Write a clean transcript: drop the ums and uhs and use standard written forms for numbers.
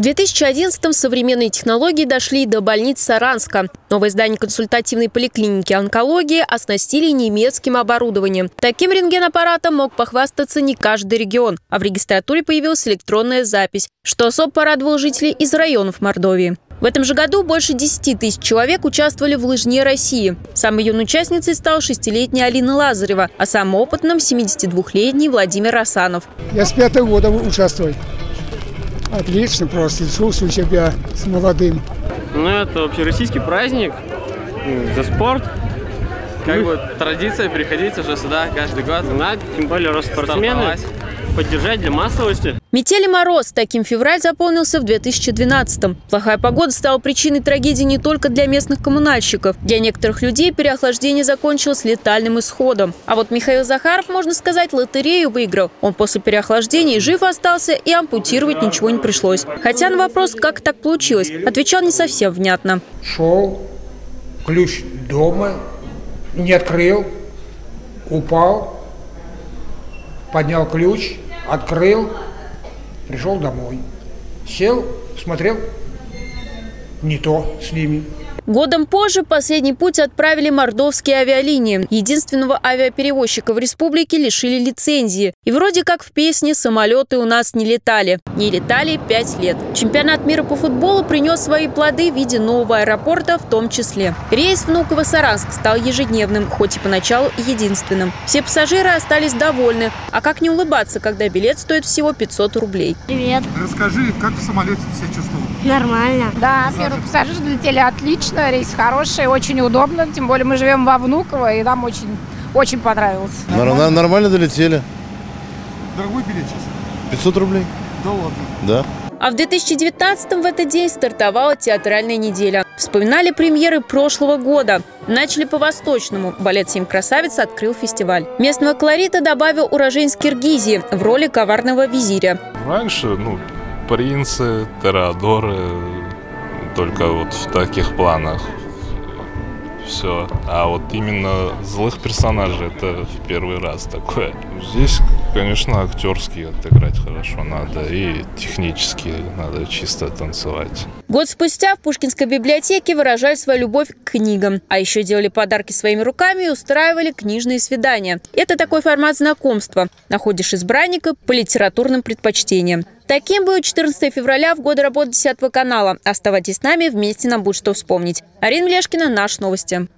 В 2011-м современные технологии дошли до больниц Саранска. Новое здание консультативной поликлиники онкологии оснастили немецким оборудованием. Таким рентгенаппаратом мог похвастаться не каждый регион. А в регистратуре появилась электронная запись, что особо порадовало жителей из районов Мордовии. В этом же году больше 10 тысяч человек участвовали в «Лыжне России». Самой юной участницей стала 6-летняя Алина Лазарева, а самым опытным – 72-летний Владимир Осанов. Я с 5-го года участвую. Отлично, просто чувствую себя с молодым. Ну, это общероссийский праздник за спорт. Как бы традиция приходить уже сюда каждый год. Надо, тем более, раз спортсмены, поддержать для массовости. Метель и мороз. Таким февраль заполнился в 2012-м. Плохая погода стала причиной трагедии не только для местных коммунальщиков. Для некоторых людей переохлаждение закончилось летальным исходом. А вот Михаил Захаров, можно сказать, лотерею выиграл. Он после переохлаждения жив остался и ампутировать ничего не пришлось. Хотя на вопрос, как так получилось, отвечал не совсем внятно. Шел, ключ дома не открыл, упал, поднял ключ, открыл, пришел домой, сел, смотрел, не то с ними. Годом позже последний путь отправили мордовские авиалинии. Единственного авиаперевозчика в республике лишили лицензии. И вроде как в песне «Самолеты у нас не летали». Не летали 5 лет. Чемпионат мира по футболу принес свои плоды в виде нового аэропорта в том числе. Рейс Внуково-Саранск стал ежедневным, хоть и поначалу единственным. Все пассажиры остались довольны. А как не улыбаться, когда билет стоит всего 500 рублей? Привет. Расскажи, как в самолете ты себя чувствовал? Нормально. Да, первые пассажиры долетели отлично. Рейс хороший, очень удобно, тем более мы живем во Внуково, и нам очень понравилось. Нормально долетели. Дорогой билет сейчас? 500 рублей. Да ладно? Да. А в 2019-м в этот день стартовала театральная неделя. Вспоминали премьеры прошлого года. Начали по-восточному. Балет «Семь красавиц» открыл фестиваль. Местного колорита добавил уроженец Киргизии в роли коварного визиря. Раньше, принцы, терадоры... Только вот в таких планах все. А вот именно злых персонажей это в первый раз такое. Здесь, конечно, актерские отыграть хорошо надо и технически надо чисто танцевать. Год спустя в Пушкинской библиотеке выражали свою любовь к книгам. А еще делали подарки своими руками и устраивали книжные свидания. Это такой формат знакомства. Находишь избранника по литературным предпочтениям. Таким был 14 февраля в годы работы 10-го канала. Оставайтесь с нами, вместе нам будет что вспомнить. Арина Лешкина, Наши новости.